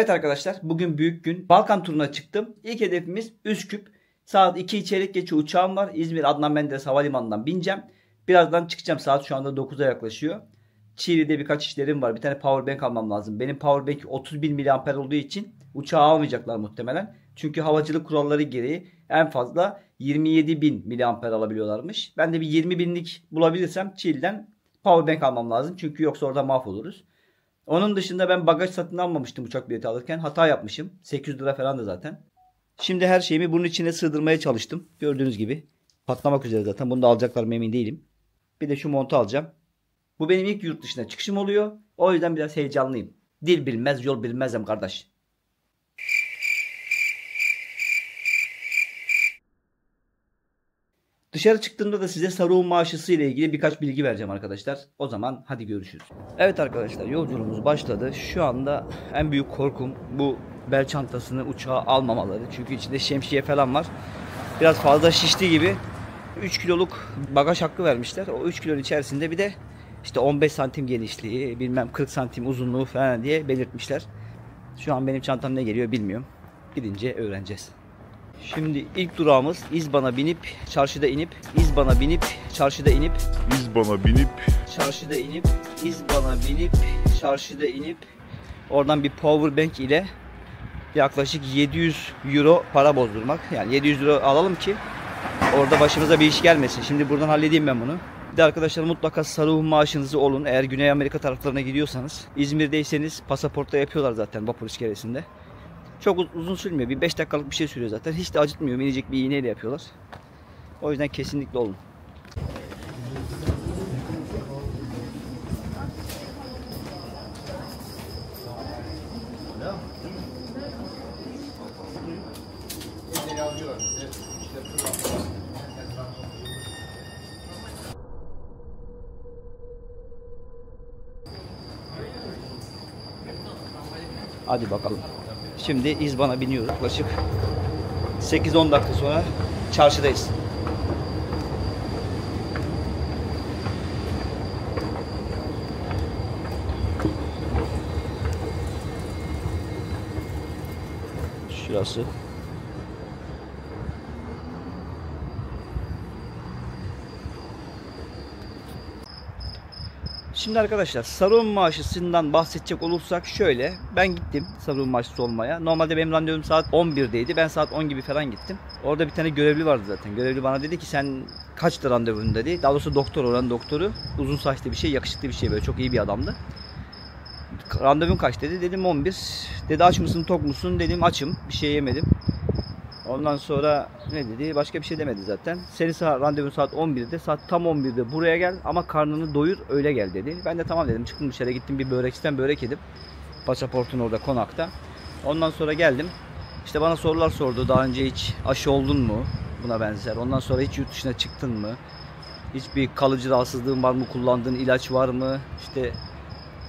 Evet arkadaşlar, bugün büyük gün. Balkan turuna çıktım. İlk hedefimiz Üsküp. Saat 2 çeyrek geçe uçağım var. İzmir Adnan Menderes Havalimanı'ndan bineceğim. Birazdan çıkacağım. Saat şu anda 9'a yaklaşıyor. Çiğli'de birkaç işlerim var. Bir tane powerbank almam lazım. Benim powerbank 30.000 mAh olduğu için uçağı almayacaklar muhtemelen. Çünkü havacılık kuralları gereği en fazla 27.000 mAh alabiliyorlarmış. Ben de bir 20.000'lik bulabilirsem Çiğli'den powerbank almam lazım. Çünkü yoksa orada mahvoluruz. Onun dışında ben bagaj satın almamıştım uçak bileti alırken. Hata yapmışım. 800 lira falan da zaten. Şimdi her şeyimi bunun içine sığdırmaya çalıştım. Gördüğünüz gibi patlamak üzere zaten. Bunu da alacaklar mı emin değilim. Bir de şu montu alacağım. Bu benim ilk yurt dışına çıkışım oluyor. O yüzden biraz heyecanlıyım. Dil bilmez, yol bilmezim kardeş. Dışarı çıktığımda da size Saruhun maaşısı ile ilgili birkaç bilgi vereceğim arkadaşlar. O zaman hadi görüşürüz. Evet arkadaşlar, yolculuğumuz başladı. Şu anda en büyük korkum bu bel çantasını uçağa almamaları. Çünkü içinde şemsiye falan var. Biraz fazla şişti gibi. 3 kiloluk bagaj hakkı vermişler. O 3 kilonun içerisinde bir de işte 15 santim genişliği, bilmem 40 santim uzunluğu falan diye belirtmişler. Şu an benim çantam ne geliyor bilmiyorum. Gidince öğreneceğiz. Şimdi ilk durağımız İzban'a binip çarşıda inip oradan bir powerbank ile yaklaşık 700 euro para bozdurmak. Yani 700 euro alalım ki orada başımıza bir iş gelmesin. Şimdi buradan halledeyim ben bunu. Bir de arkadaşlar mutlaka Saruhun maaşınızı olun. Eğer Güney Amerika taraflarına gidiyorsanız, İzmir'deyseniz pasaportta yapıyorlar zaten vapur iskelesinde. Çok uzun sürmüyor. Bir 5 dakikalık bir şey sürüyor zaten. Hiç de acıtmıyor. Minicik bir iğneyle yapıyorlar. O yüzden kesinlikle olun. Hadi bakalım. Şimdi İzban'a biniyoruz. Yaklaşık 8-10 dakika sonra çarşıdayız. Şurası. Şimdi arkadaşlar Saruhun maaşısından bahsedecek olursak şöyle. Ben gittim Saruhun maaşısı olmaya. Normalde benim randevum saat 11'deydi. Ben saat 10 gibi falan gittim. Orada bir tane görevli vardı zaten. Görevli bana dedi ki sen kaçta randevun dedi. Daha doğrusu doktor, oranın doktoru. Uzun saçlı bir şey, yakışıklı bir şey böyle. Çok iyi bir adamdı. Randevun kaç dedi. Dedim 11. Dedi aç mısın, tok musun? Dedim açım. Bir şey yemedim. Ondan sonra ne dedi? Başka bir şey demedi zaten. Senin randevun saat 11'de. Saat tam 11'de buraya gel ama karnını doyur öyle gel dedi. Ben de tamam dedim. Çıktım dışarı, gittim bir börekçiden börek yedim. Pasaportun orada konakta. Ondan sonra geldim. İşte bana sorular sordu. Daha önce hiç aşı oldun mu? Buna benzer. Ondan sonra hiç yurt dışına çıktın mı? Hiçbir kalıcı rahatsızlığın var mı? Kullandığın ilaç var mı? İşte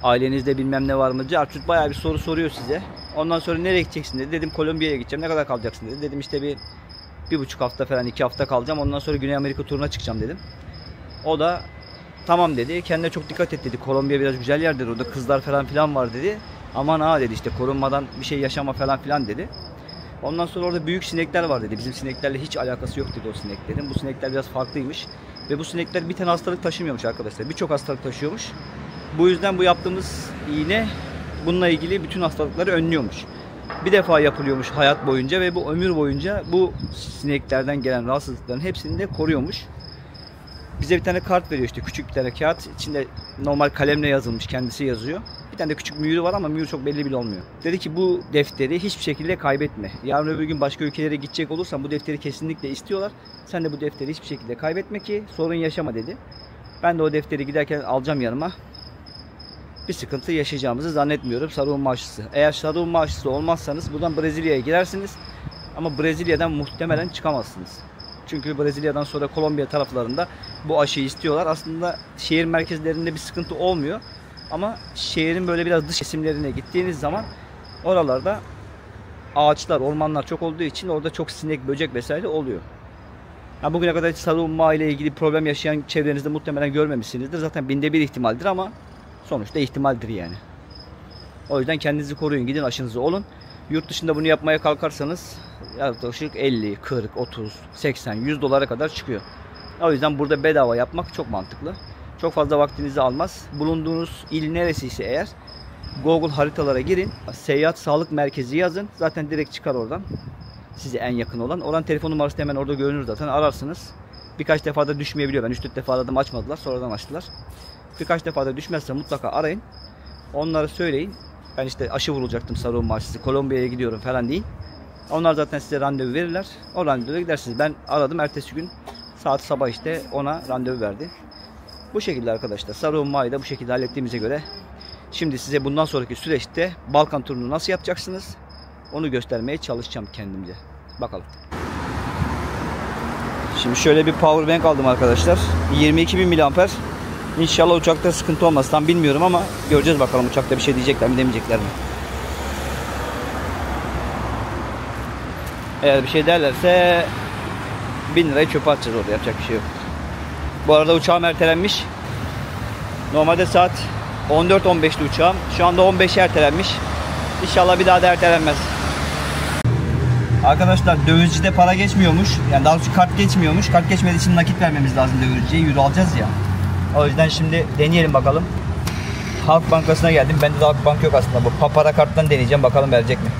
ailenizde bilmem ne var mı? Carçut bayağı bir soru soruyor size. Ondan sonra nereye gideceksin dedi. Dedim Kolombiya'ya gideceğim. Ne kadar kalacaksın dedi. Dedim işte bir buçuk hafta falan 2 hafta kalacağım. Ondan sonra Güney Amerika turuna çıkacağım dedim. O da tamam dedi. Kendine çok dikkat et dedi. Kolombiya biraz güzel yer dedi. Orada kızlar falan filan var dedi. Aman ha dedi işte korunmadan bir şey yaşama falan filan dedi. Ondan sonra orada büyük sinekler var dedi. Bizim sineklerle hiç alakası yok dedi o sineklerin. Bu sinekler biraz farklıymış. Ve bu sinekler bir tane hastalık taşımıyormuş arkadaşlar. Birçok hastalık taşıyormuş. Bu yüzden bu yaptığımız iğne bununla ilgili bütün hastalıkları önlüyormuş. Bir defa yapılıyormuş hayat boyunca ve bu ömür boyunca bu sineklerden gelen rahatsızlıkların hepsini de koruyormuş. Bize bir tane kart veriyor işte, küçük bir tane kağıt. İçinde normal kalemle yazılmış, kendisi yazıyor. Bir tane de küçük mühürü var ama mühür çok belli bile olmuyor. Dedi ki bu defteri hiçbir şekilde kaybetme. Yarın öbür gün başka ülkelere gidecek olursan bu defteri kesinlikle istiyorlar. Sen de bu defteri hiçbir şekilde kaybetme ki sorun yaşama dedi. Ben de o defteri giderken alacağım yanıma. Bir sıkıntı yaşayacağımızı zannetmiyorum. Saruhun maaşısı. Eğer Saruhun maaşısı olmazsanız buradan Brezilya'ya girersiniz. Ama Brezilya'dan muhtemelen çıkamazsınız. Çünkü Brezilya'dan sonra Kolombiya taraflarında bu aşıyı istiyorlar. Aslında şehir merkezlerinde bir sıkıntı olmuyor. Ama şehrin böyle biraz dış kesimlerine gittiğiniz zaman oralarda ağaçlar, ormanlar çok olduğu için orada çok sinek, böcek vesaire oluyor. Yani bugüne kadar hiç Saruhun maaşı ile ilgili problem yaşayan çevrenizde muhtemelen görmemişsinizdir. Zaten 1/1000 ihtimaldir ama sonuçta ihtimaldir yani. O yüzden kendinizi koruyun. Gidin aşınızı olun. Yurt dışında bunu yapmaya kalkarsanız yaklaşık 50, 40, 30, 80, 100 dolara kadar çıkıyor. O yüzden burada bedava yapmak çok mantıklı. Çok fazla vaktinizi almaz. Bulunduğunuz il neresiyse eğer Google haritalara girin. Seyahat sağlık merkezi yazın. Zaten direkt çıkar oradan. Size en yakın olan. Oranın telefon numarası hemen orada görünür zaten. Ararsınız. Birkaç defa da düşmeyebiliyor. Ben 3-4 defa aradım, açmadılar. Sonradan açtılar. Birkaç defa da düşmezse mutlaka arayın. Onlara söyleyin. Ben işte aşı vurulacaktım, sarılma aşısı. Kolombiya'ya gidiyorum falan deyin. Onlar zaten size randevu verirler. O randevuya gidersiniz. Ben aradım. Ertesi gün saat sabah işte ona randevu verdi. Bu şekilde arkadaşlar. Sarılmayı da bu şekilde hallettiğimize göre şimdi size bundan sonraki süreçte Balkan turunu nasıl yapacaksınız? Onu göstermeye çalışacağım kendimce. Bakalım. Şimdi şöyle bir power bank aldım arkadaşlar. 22.000 mAh. İnşallah uçakta sıkıntı olmaz. Tam bilmiyorum ama göreceğiz bakalım uçakta bir şey diyecekler mi demeyecekler mi. Eğer bir şey derlerse 1000 lirayı çöpe atacağız orada. Yapacak bir şey yok. Bu arada uçağım ertelenmiş. Normalde saat 14-15'li uçağım. Şu anda 15'e ertelenmiş. İnşallah bir daha da ertelenmez. Arkadaşlar dövizcide para geçmiyormuş. Yani daha doğrusu kart geçmiyormuş. Kart geçmediği için nakit vermemiz lazım dövizciye. Euro alacağız ya. O yüzden şimdi deneyelim bakalım. Halk Bankası'na geldim. Bende de Halk Bank yok aslında. Bu Papara karttan deneyeceğim. Bakalım verecek mi?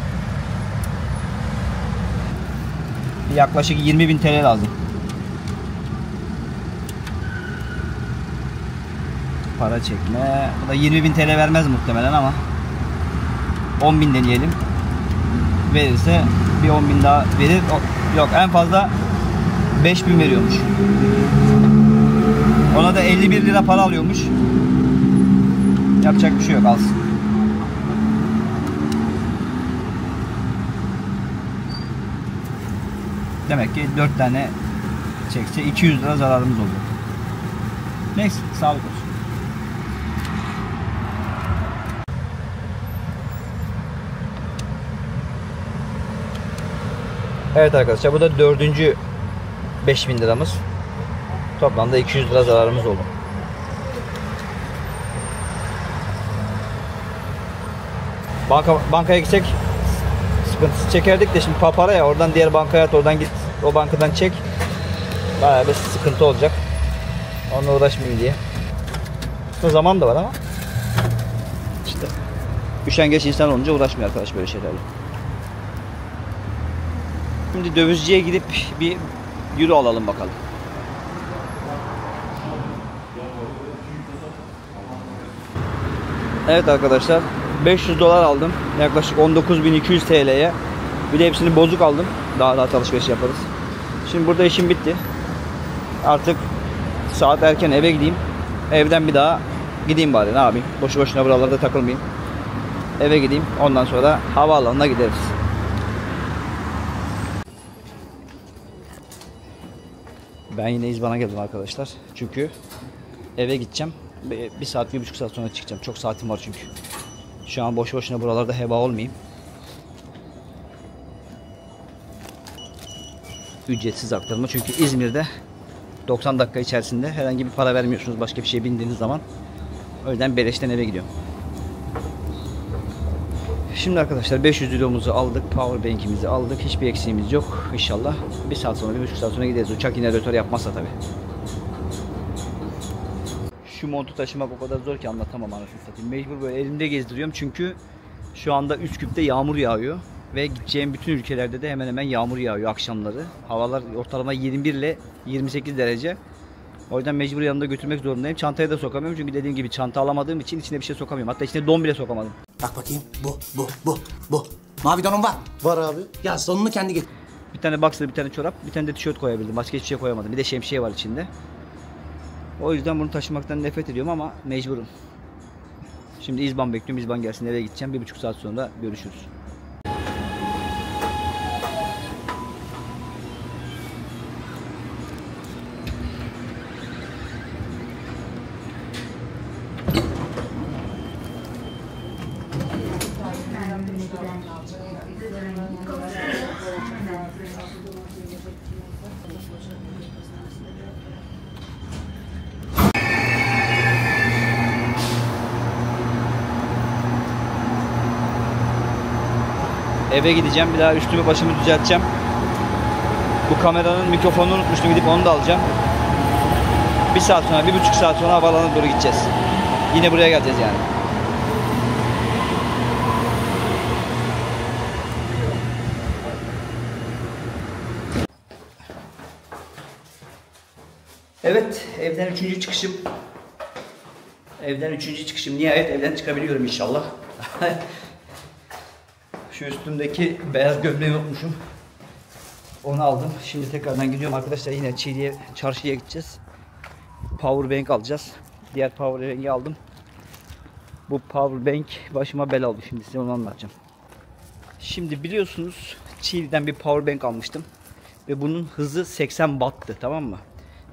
Yaklaşık 20.000 TL lazım. Para çekme. Bu da 20.000 TL vermez muhtemelen ama 10.000 deneyelim. Verirse bir 10.000 daha verir. Yok, en fazla 5.000 veriyormuş. Ona da 51 lira para alıyormuş. Yapacak bir şey yok, alsın. Demek ki 4 tane çekse 200 lira zararımız oldu. Neyse, sağlık olsun. Evet arkadaşlar, bu da 4. 5.000 liramız. Toplamda 200 lira zararımız oldu. Bankaya gitsek sıkıntısı çekerdik de şimdi Papara ya, oradan diğer bankaya at, oradan git o bankadan çek. Bayağı bir sıkıntı olacak. Onunla uğraşmayayım diye. Bu zaman da var ama işte üşengeç insan olunca uğraşmıyor arkadaş böyle şeylerle. Şimdi dövizciye gidip bir euro alalım bakalım. Evet arkadaşlar, 500 dolar aldım. Yaklaşık 19.200 TL'ye. Bir de hepsini bozuk aldım. Daha rahat alışveriş yaparız. Şimdi burada işim bitti. Artık saat erken, eve gideyim. Evden bir daha gideyim bari, ne yapayım. Boşu boşuna buralarda takılmayayım. Eve gideyim. Ondan sonra havaalanına gideriz. Ben yine İzban'a geldim arkadaşlar. Çünkü eve gideceğim. Bir saat, 1,5 saat sonra çıkacağım. Çok saatim var çünkü. Şu an boş boşuna buralarda heba olmayayım. Ücretsiz aktarma. Çünkü İzmir'de 90 dakika içerisinde herhangi bir para vermiyorsunuz başka bir şeye bindiğiniz zaman. O yüzden beleşten eve gidiyorum. Şimdi arkadaşlar 500 liramızı aldık. Power bank'imizi aldık. Hiçbir eksiğimiz yok inşallah. 1 saat sonra, 1,5 saat sonra gideriz. Uçak yine rötar yapmazsa tabii. Şu montu taşımak o kadar zor ki anlatamam anasını satayım. Mecbur böyle elimde gezdiriyorum çünkü şu anda Üsküp'te yağmur yağıyor ve gideceğim bütün ülkelerde de hemen hemen yağmur yağıyor akşamları. Havalar ortalama 21 ile 28 derece. O yüzden mecbur yanımda götürmek zorundayım. Çantaya da sokamıyorum çünkü dediğim gibi çanta alamadığım için içine bir şey sokamıyorum. Hatta içine don bile sokamadım. Bak bakayım. Bu. Mavi donum var. Var abi. Ya sonunu kendi getir. Bir tane boxer, bir tane çorap, bir tane de tişört koyabildim. Başka hiçbir şey koyamadım. Bir de şemsiye var içinde. O yüzden bunu taşımaktan nefret ediyorum ama mecburum. Şimdi İzban bekliyorum. İzban gelsin, eve gideceğim. 1,5 saat sonra görüşürüz. Eve gideceğim. Bir daha üstümü başımı düzelteceğim. Bu kameranın mikrofonunu unutmuştum. Gidip onu da alacağım. Bir saat sonra, 1,5 saat sonra havaalanına doğru gideceğiz. Yine buraya geleceğiz yani. Evet, evden 3. çıkışım. Evden 3. çıkışım. Nihayet evden çıkabiliyorum inşallah. Şu üstümdeki beyaz gömleği unutmuşum. Onu aldım. Şimdi tekrardan gidiyorum arkadaşlar. Yine Çiğli'ye, çarşıya gideceğiz. Power bank alacağız. Diğer power bank'i aldım. Bu power bank başıma bela oldu. Şimdi size onu anlatacağım. Şimdi biliyorsunuz Çiğli'den bir power bank almıştım. Ve bunun hızı 80 watt'tı, tamam mı?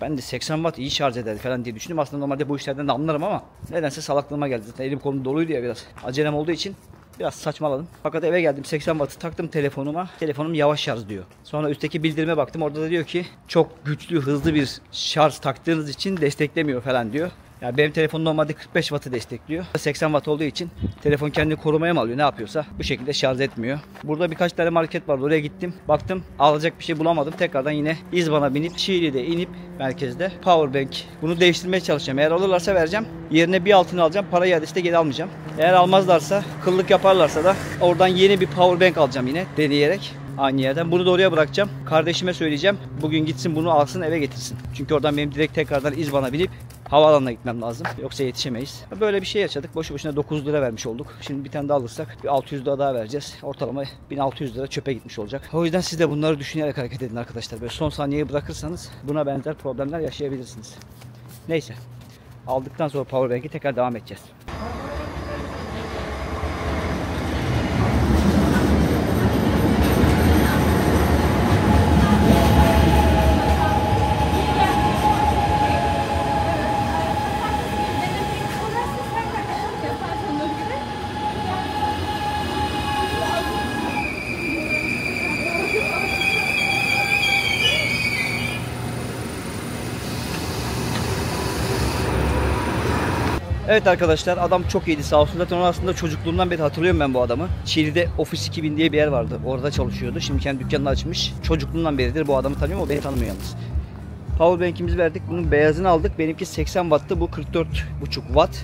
Ben de 80 watt iyi şarj eder falan diye düşündüm. Aslında normalde bu işlerden de anlarım ama nedense salaklığıma geldi. Zaten elim kolum doluydu ya biraz. Acelem olduğu için biraz saçmaladım. Fakat eve geldim, 80 watt'ı taktım telefonuma. Telefonum yavaş şarj diyor. Sonra üstteki bildirime baktım. Orada da diyor ki çok güçlü, hızlı bir şarj taktığınız için desteklemiyor falan diyor. Yani benim telefonum normalde 45 watt'ı destekliyor. 80 watt olduğu için telefon kendini korumaya mı alıyor, ne yapıyorsa bu şekilde şarj etmiyor. Burada birkaç tane market vardı, oraya gittim. Baktım alacak bir şey bulamadım. Tekrardan yine İzban'a binip Çiğli'de inip merkezde powerbank, bunu değiştirmeye çalışacağım. Eğer alırlarsa vereceğim. Yerine bir altını alacağım. Parayı iadesinde geri almayacağım. Eğer almazlarsa, kıllık yaparlarsa da oradan yeni bir powerbank alacağım yine deneyerek. Aynı yerden. Bunu da oraya bırakacağım. Kardeşime söyleyeceğim. Bugün gitsin bunu alsın, eve getirsin. Çünkü oradan benim direkt tekrardan İzban'a binip havaalanına gitmem lazım. Yoksa yetişemeyiz. Böyle bir şey yaşadık. Boşu boşuna 9 lira vermiş olduk. Şimdi bir tane daha alırsak bir 600 lira daha vereceğiz. Ortalama 1600 lira çöpe gitmiş olacak. O yüzden siz de bunları düşünerek hareket edin arkadaşlar. Böyle son saniyeyi bırakırsanız buna benzer problemler yaşayabilirsiniz. Neyse. Aldıktan sonra powerbank'i tekrar devam edeceğiz. Evet arkadaşlar, adam çok iyiydi sağ olsun. Zaten onu aslında çocukluğumdan beri hatırlıyorum ben bu adamı. Çiğli'de Office 2000 diye bir yer vardı. Orada çalışıyordu. Şimdi kendi dükkanını açmış. Çocukluğumdan beridir bu adamı tanıyorum. O beni tanımıyor yalnız. Powerbank'imizi verdik. Bunun beyazını aldık. Benimki 80 watt'tı. Bu 44,5 watt.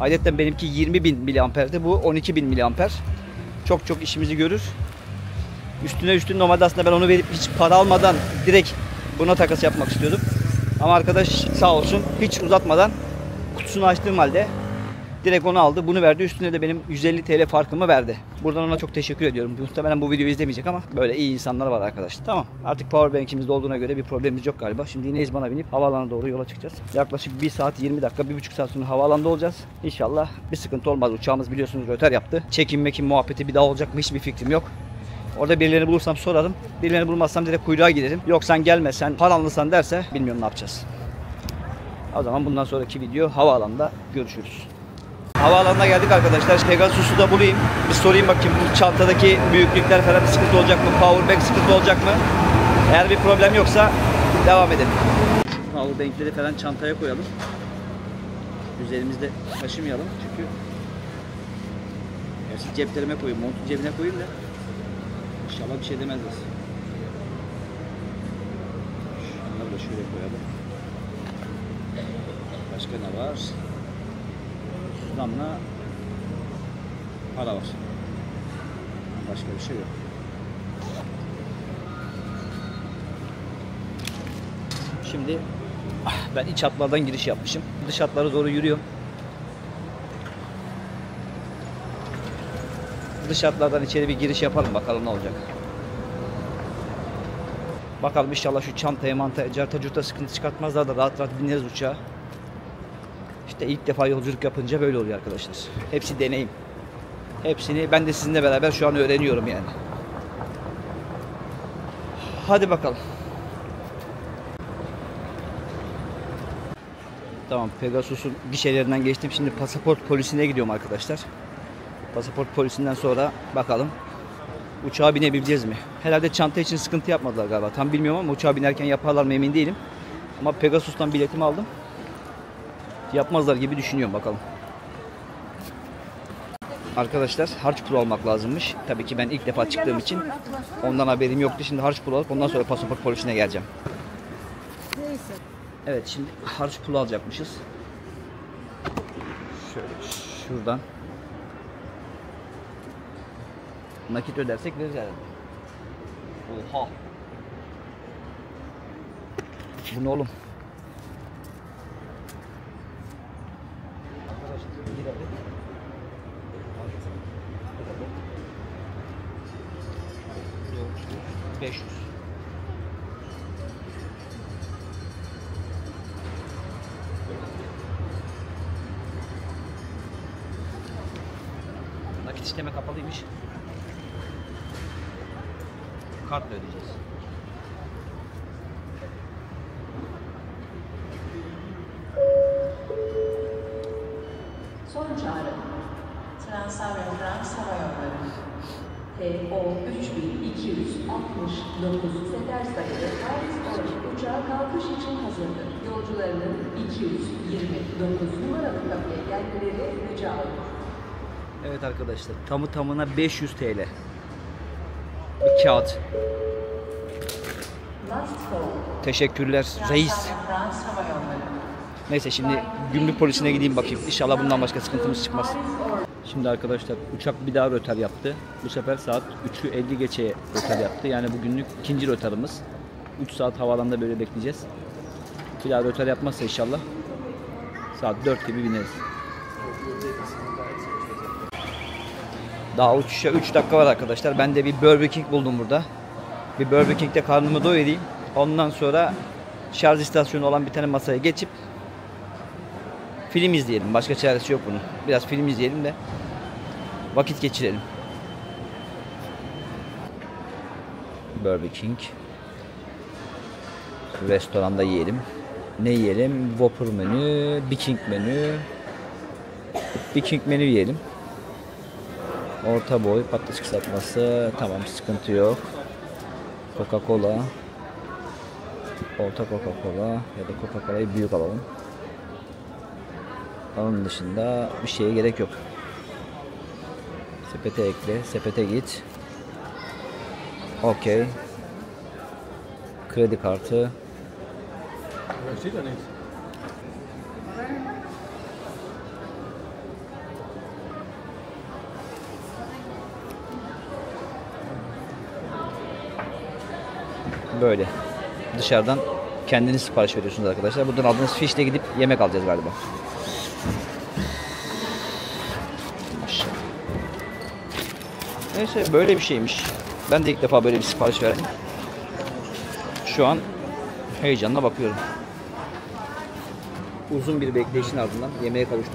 Ayrıca benimki 20.000 miliamperdi. Bu 12.000 miliamper. Çok çok işimizi görür. Üstüne üstüne normalde aslında ben onu verip hiç para almadan direkt buna takas yapmak istiyordum. Ama arkadaş sağ olsun hiç uzatmadan kutusunu açtığım halde direkt onu aldı. Bunu verdi. Üstüne de benim 150 TL farkımı verdi. Buradan ona çok teşekkür ediyorum. Muhtemelen bu videoyu izlemeyecek ama böyle iyi insanlar var arkadaşlar. Tamam. Artık powerbank'imizde olduğuna göre bir problemimiz yok galiba. Şimdi yine İzban'a binip havaalanına doğru yola çıkacağız. Yaklaşık 1 saat 20 dakika, 1,5 saat sonra havaalanında olacağız. İnşallah bir sıkıntı olmaz. Uçağımız biliyorsunuz röter yaptı. Çekim mekim muhabbeti bir daha olacak mı hiçbir fikrim yok. Orada birilerini bulursam sorarım. Birilerini bulmazsam direkt kuyruğa giderim. Yok sen gelmesen, paranlısan derse bilmiyorum ne yapacağız. O zaman bundan sonraki video havaalanında görüşürüz. Havaalanına geldik arkadaşlar. Pegasus'u da bulayım. Bir sorayım bakayım bu çantadaki büyüklükler falan bir sıkıntı olacak mı? Powerbank sıkıntı olacak mı? Eğer bir problem yoksa devam edelim. Powerbank'leri falan çantaya koyalım. Üzerimizde taşımayalım çünkü. Gerçi ceplerime koyayım, montun cebine koyayım da. İnşallah bir şey demezler. Şunları da şöyle koyalım. Başka ne var? Suzamla para var. Başka bir şey yok. Şimdi ben iç hatlardan giriş yapmışım. Dış hatlara doğru yürüyorum. Dış hatlardan içeri bir giriş yapalım bakalım ne olacak. Bakalım inşallah şu çantaya mantaya carta curta sıkıntı çıkartmazlar da rahat rahat bineriz uçağa. İşte ilk defa yolculuk yapınca böyle oluyor arkadaşlar. Hepsi deneyim. Hepsini ben de sizinle beraber şu an öğreniyorum yani. Hadi bakalım. Tamam, Pegasus'un gişelerinden geçtim. Şimdi pasaport polisine gidiyorum arkadaşlar. Pasaport polisinden sonra bakalım uçağa binebileceğiz mi? Herhalde çanta için sıkıntı yapmadılar galiba. Tam bilmiyorum ama uçağa binerken yaparlar mı emin değilim. Ama Pegasus'tan biletimi aldım. Yapmazlar gibi düşünüyorum bakalım. arkadaşlar harç pulu almak lazımmış. Tabii ki ben ilk defa çıktığım için ondan haberim yoktu. Şimdi harç pulu alıp ondan sonra pasaport polisine geleceğim. Evet, şimdi harç pulu alacakmışız. Şöyle şuradan. Nakit ödersek veririz herhalde. Oha. Bu ne oğlum? Nakit işleme kapalıymış. Kartla ödeyeceğiz. Son çağrı. Transavrendans hava yolları. TO 3269 sefer sayılı Paris-Orly uçağı kalkış için hazırdır. Yolcularının 229 numaralı kapıya gelmeleri rica olur. Evet arkadaşlar, tamı tamına 500 TL. Bir kağıt. Teşekkürler reis. Neyse, şimdi gümrük polisine gideyim bakayım. İnşallah bundan başka sıkıntımız çıkmaz. Şimdi arkadaşlar uçak bir daha rötar yaptı. Bu sefer saat 3'ü 50 geçeye rötar yaptı. Yani bugünlük ikinci rötarımız. 3 saat havalanda böyle bekleyeceğiz. Bir daha rötar yapmazsa inşallah saat 4 gibi bineriz. Daha uçuşa 3 dakika var arkadaşlar. Ben de bir Burger King buldum burada. Bir Burger King'de karnımı doyurayım. Ondan sonra şarj istasyonu olan bir tane masaya geçip film izleyelim. Başka çaresi yok bunun. Biraz film izleyelim de vakit geçirelim. Burger King. Restoranda yiyelim. Ne yiyelim? Whopper menü, King menü. King menü yiyelim. Orta boy patates kızartması, tamam, sıkıntı yok. Coca-Cola, orta Coca-Cola ya da Coca-Cola'yı büyük alalım. Onun dışında bir şeye gerek yok. Sepete ekle, sepete git. Okey. Kredi kartı. Böyle dışarıdan kendiniz sipariş veriyorsunuz arkadaşlar. Buradan aldığınız fişle gidip yemek alacağız galiba. Neyse, böyle bir şeymiş. Ben de ilk defa böyle bir sipariş verdim. Şu an heyecanla bakıyorum. Uzun bir bekleyişin ardından yemeğe kavuştuk.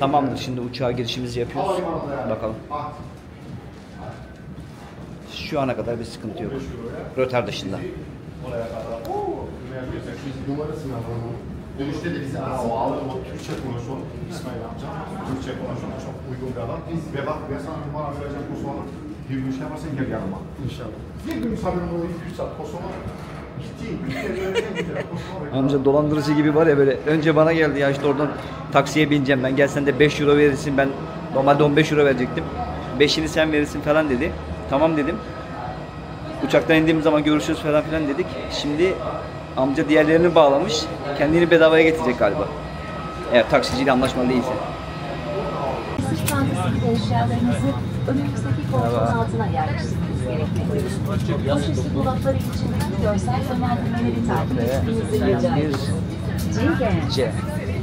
Tamamdır, şimdi uçağa girişimizi yapıyoruz. Bakalım. Şu ana kadar bir sıkıntı yok. Rötar dışında. Dönüşte de bizi alsın. Türkçe konuşalım. İsmail amca. Türkçe konuşalım. Çok uygun bir adam. Ve bak ben sana numara vereceğim Kosova. Bir gün şey yaparsan gel yanıma. İnşallah. Bir gün sabrım olur. 2-3 saat Kosova. Amca dolandırıcı gibi var ya böyle. Önce bana geldi ya, işte oradan taksiye bineceğim ben. Gelsen de 5 euro verirsin. Ben normalde 15 euro verecektim. 5'ini sen verirsin falan dedi. Tamam dedim. Uçaktan indiğim zaman görüşürüz falan filan dedik. Şimdi amca diğerlerini bağlamış. Kendini bedavaya getirecek galiba. Eğer taksiciyle anlaşmalı değilse. Sırt çantası gibi eşyalarınızı önümüzdeki koltuğun altına yerleştirmeniz gerekmektedir. O çeşitli dolapları içindeki görsel temellemeleri takip etmenizi rica ederiz. C.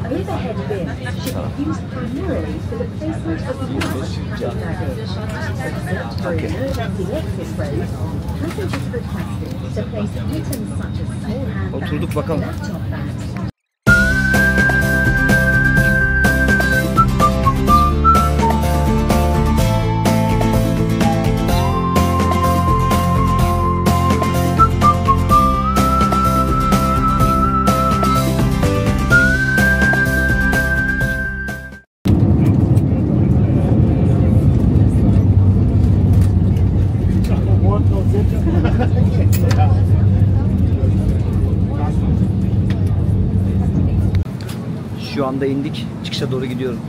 Overhead bin should be used primarily for the placement of the luggage under baggage. Except for remote and electric roads, passengers requested to place items such as small handbags and laptop bags. Şu anda indik. Çıkışa doğru gidiyorum.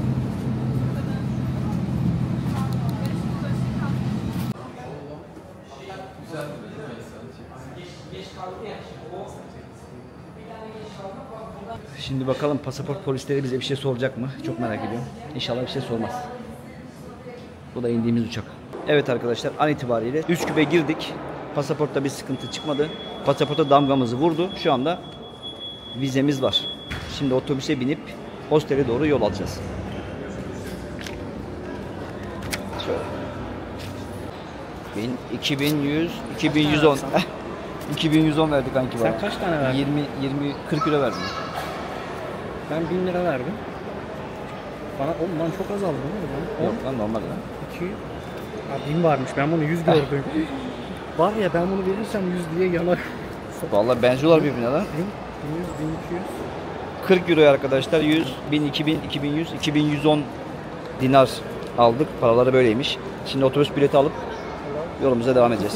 Şimdi bakalım pasaport polisleri bize bir şey soracak mı? Çok merak ediyorum. İnşallah bir şey sormaz. Bu da indiğimiz uçak. Evet arkadaşlar, an itibariyle Üsküp'e girdik. Pasaportta bir sıkıntı çıkmadı. Pasaporta damgamızı vurdu. Şu anda vizemiz var. Şimdi otobüse binip hostele doğru yol alacağız. Şöyle. 2100, 2110. 2110 verdik kanki bana. Sen kaç tane verdin? 40 euro verdim. Ben 1000 lira verdim. Bana oğlum lan çok azaldı değil mi? Yok lan normal lan. 2 ya 1000 varmış. Ben bunu 100 gördüm. Var ya ben bunu verirsem 100 diye yanar. Vallahi benziyorlar birbirine lan. 1200. 40 euro arkadaşlar. 100, 1000, 2000, 2100, 2110 dinar aldık. Paraları böyleymiş. Şimdi otobüs bileti alıp yolumuza devam edeceğiz.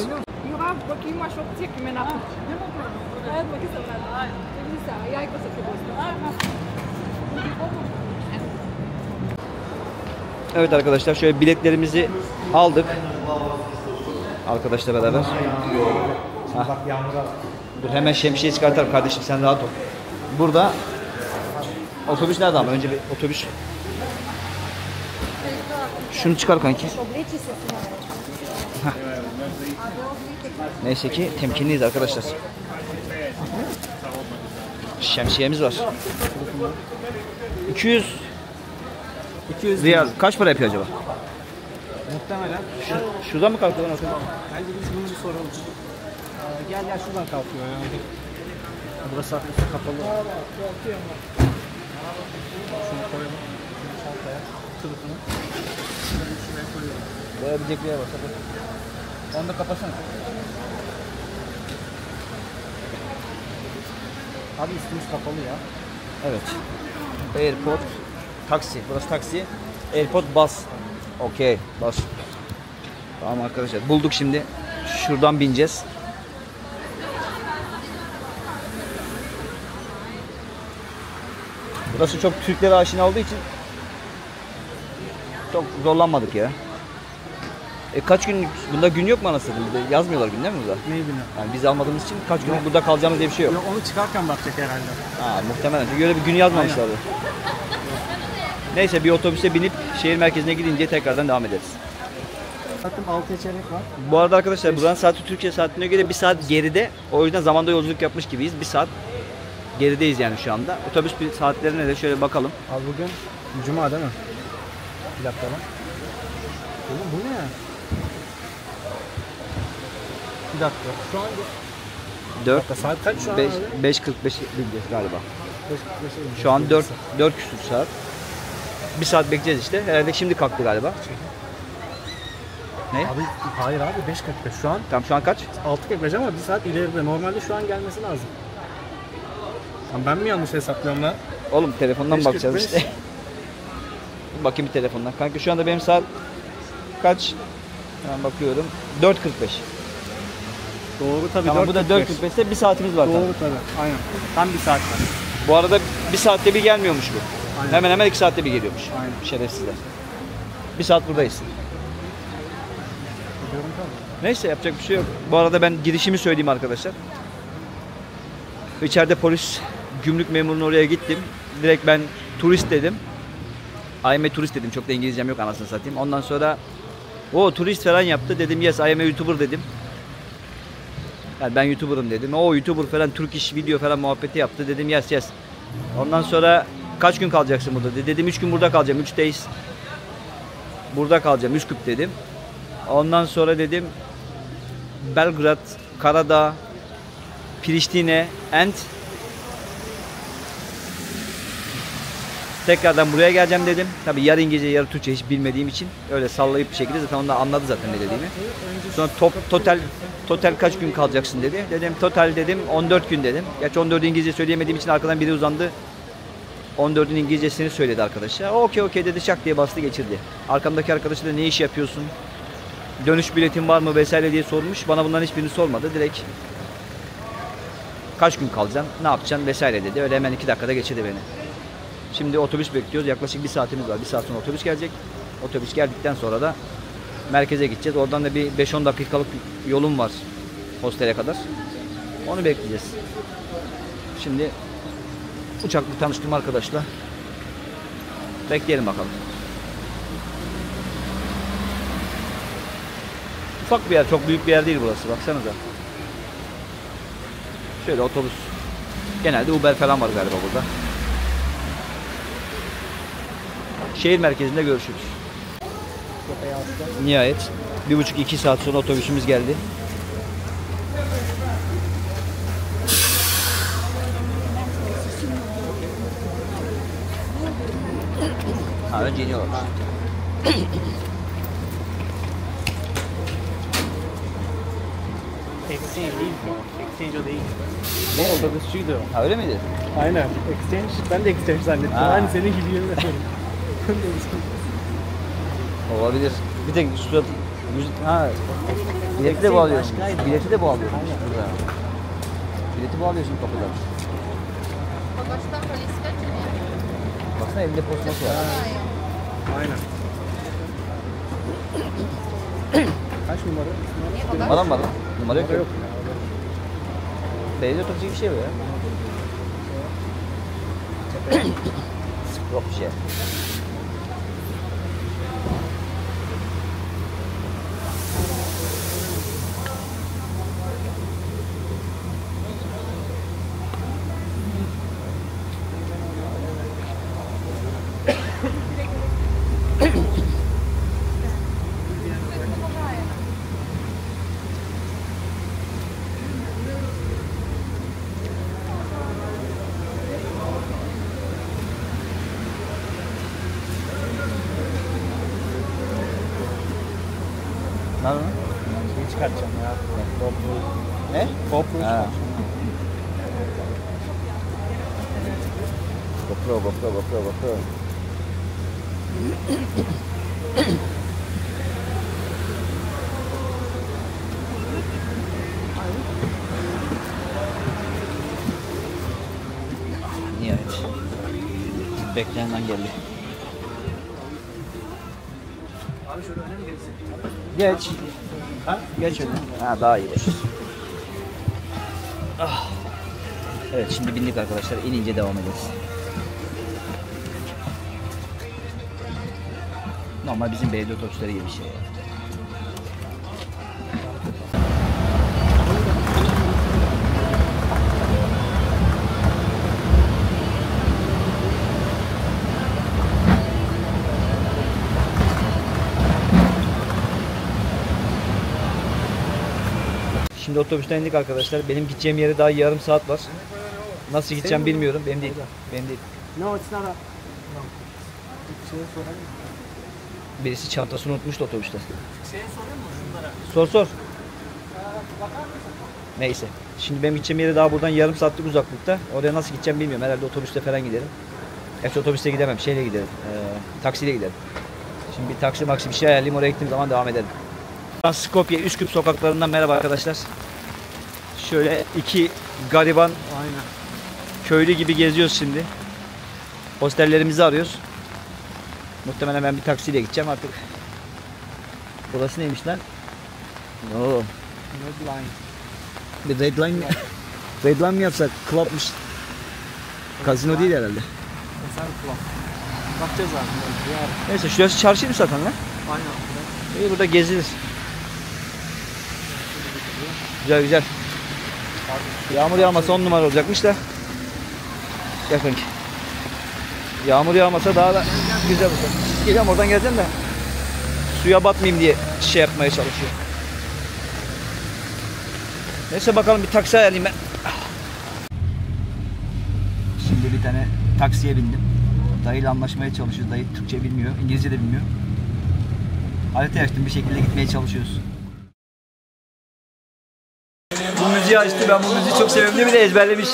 Evet arkadaşlar, şöyle biletlerimizi aldık. Arkadaşla beraber. Dur hemen şemsiye çıkartalım kardeşim, sen rahat ol. Burada otobüs nerede ama? Önce bir otobüs. Şunu çıkar kanki. Heh. Neyse ki temkinliyiz arkadaşlar. Şemsiyemiz var. 200 riyal. Kaç para yapıyor acaba? Muhtemelen. Şuradan mı kalkıyor lan? Bence biz bunu bir soralım. Gel şuradan kalkıyor ya. Burası hakkında kapalı. Şunu koyalım. Çantaya. Tılıkını. Şuraya koyuyorum. Koyabilecek bir yer var. Onu da kapatsana. Abi üstümüz kapalı ya. Evet. Airport. Taksi. Burası taksi. Airport bus. Okey. Bus. Tamam arkadaşlar. Bulduk şimdi. Şuradan bineceğiz. Burası çok Türklere aşina olduğu için çok zorlanmadık ya. Kaç günlük? Bunda gün yok mu anasını? Yazmıyorlar gün değil mi burada? Ne günü? Yani biz almadığımız için kaç günlük burada kalacağımız diye bir şey yok. Yok, onu çıkarken bakacak herhalde. Ha, muhtemelen. Çünkü öyle bir gün yazmamışlardı. Aynen. Neyse, bir otobüse binip şehir merkezine gidince tekrardan devam ederiz. Saatim 6'ya çeyrek var. Bu arada arkadaşlar buranın saati Türkiye saatine göre 1 saat geride. O yüzden zamanda yolculuk yapmış gibiyiz. 1 saat gerideyiz yani şu anda. Otobüs saatlerine de şöyle bakalım. Abi bugün cuma değil mi? Bir dakika lan. Oğlum bu ne ya? Bir dakika. Şu an 4. Saat kaç şu an? 5.45 galiba. 5.45. Şu an 4 küsur saat. Bir saat bekleyeceğiz işte. Herhalde şimdi kalktı galiba. Ne? Abi, hayır abi 5.45 şu an. Tamam şu an kaç? 6.45 ama bir saat ileride. Normalde şu an gelmesi lazım. Tamam, ben mi yanlış hesaplıyorum lan? Oğlum telefondan bakacağız işte. Bakayım bir telefondan. Kanka şu anda benim saat kaç? Hemen bakıyorum. 4.45. Doğru tabii. Tamam, 4.45. Bu da 4.45'te bir saatimiz var. Doğru tabii. Aynen. Tam bir saat var. Bu arada bir saatte bir gelmiyormuş bu. Aynen. Hemen 2 saatte bir geliyormuş. Aynen. Şerefsizler. 1 saat buradayız. Neyse, yapacak bir şey yok. Bu arada ben girişimi söyleyeyim arkadaşlar. İçeride polis, gümrük memurunun oraya gittim. Direkt ben turist dedim. I am a turist dedim. Çok da İngilizcem yok anasını satayım. Ondan sonra o turist falan yaptı. Dedim yes I am a YouTuber dedim. Yani ben YouTuber'ım dedim. O YouTuber falan Turkish video falan muhabbeti yaptı. Dedim yes yes. Ondan sonra kaç gün kalacaksın burada dedi. Dedim 3 gün burada kalacağım. 3 days burada kalacağım. Üsküp dedim. Ondan sonra dedim Belgrad, Karadağ, Priştine and tekrardan buraya geleceğim dedim. Tabii yarı İngilizce yarı Türkçe hiç bilmediğim için öyle sallayıp bir şekilde zaten onu da anladı zaten ne dediğimi. Sonra total kaç gün kalacaksın dedi. Dedim total dedim 14 gün dedim. Gerçi 14'ü İngilizce söyleyemediğim için arkadan biri uzandı. 14'ün İngilizcesini söyledi arkadaşa. Okey okey dedi, şak diye bastı geçirdi. Arkamdaki arkadaşı da ne iş yapıyorsun? Dönüş biletin var mı vesaire diye sormuş. Bana bunların hiçbirini sormadı. Direkt kaç gün kalacaksın? Ne yapacaksın vesaire dedi. Öyle hemen 2 dakikada geçirdi beni. Şimdi otobüs bekliyoruz. Yaklaşık bir saatimiz var. Bir saat sonra otobüs gelecek. Otobüs geldikten sonra da merkeze gideceğiz. Oradan da bir 5-10 dakikalık yolum var hostele kadar. Onu bekleyeceğiz. Şimdi uçakla tanıştım arkadaşlar. Bekleyelim bakalım. Ufak bir yer, çok büyük bir yer değil burası. Baksanıza. Şöyle otobüs. Genelde Uber falan var galiba burada. Şehir merkezinde görüşürüz. Nihayet 1,5-2 saat sonra otobüsümüz geldi. Ha, önce iniyorlar. Exchange değil mi? Exchange o değil. Ne oldu? Kızçıydı o. Ha, öyle miydi? Aynen. Exchange. Ben de exchange zannettim. Aynı senin gibi yerine söyledim. Olabilir. Bir tek surat... Ha. Bileti de bağlıyorsun. Bileti de bağlıyorsun. Bileti bağlıyorsun kapıdan. Baksana elinde postası var. Aynen. Kaç numara? Numara mı var? Numara yok. Belediye otobüsü bir şey bu ya. Skopje. Çıkartacağım ya. Ne? GoPro çıkartacağım. GoPro. Nihayet. Beklenenden geldi. Abi şöyle öne mi gelsin? Geç. Ha? Geç öyle. Ha, daha iyi. Ah. Evet, şimdi bindik arkadaşlar. İnince devam ederiz. Normal bizim belediye otobüsleri gibi bir şey. Şimdi otobüsten indik arkadaşlar. Benim gideceğim yere daha yarım saat var. Nasıl gideceğim bilmiyorum. Benim değil. Benim değil. Birisi çantasını unutmuştu otobüste. Sor. Neyse. Şimdi benim gideceğim yere daha buradan yarım saatlik uzaklıkta. Oraya nasıl gideceğim bilmiyorum. Herhalde otobüste falan giderim. Hepsi otobüste gidemem. Şeyle giderim. Taksiyle giderim. Şimdi bir taksi bir şey ayarlayayım. Oraya gittiğim zaman devam edelim. Skopje, Üsküp sokaklarından merhaba arkadaşlar. Şöyle iki gariban, aynen, köylü gibi geziyoruz şimdi. Hostellerimizi arıyoruz. Muhtemelen ben bir taksiyle gideceğim artık. Burası neymiş lan? Oo. Redline. Redline mi? Redline mi yapsak? Club'mış. Kazino değil herhalde. Bakacağız abi. Neyse, şurası çarşıydı zaten lan. Aynen. Burada gezilir. Güzel. Yağmur yağmasa 10 numara olacakmış da. Yakın ki. Yağmur yağmasa daha da güzel olacak. Geleceğim, oradan geleceğim de. Suya batmayayım diye şey yapmaya çalışıyor. Neyse, bakalım bir taksi ayarlayayım ben. Şimdi bir tane taksiye bindim. Dayıyla anlaşmaya çalışıyoruz. Dayı Türkçe bilmiyor, İngilizce de bilmiyor. Haritayı açtım, bir şekilde gitmeye çalışıyoruz. Açtı. Ben bu müziği çok seviyorum diye bir de ezberlemiş.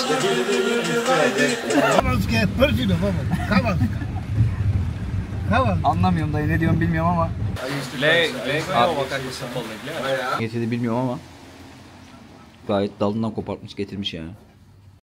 Anlamıyorum dayı, ne diyorum bilmiyorum ama. Getirdi bilmiyorum ama. Gayet dalından kopartmış getirmiş yani.